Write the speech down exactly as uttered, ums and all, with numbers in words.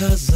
Cause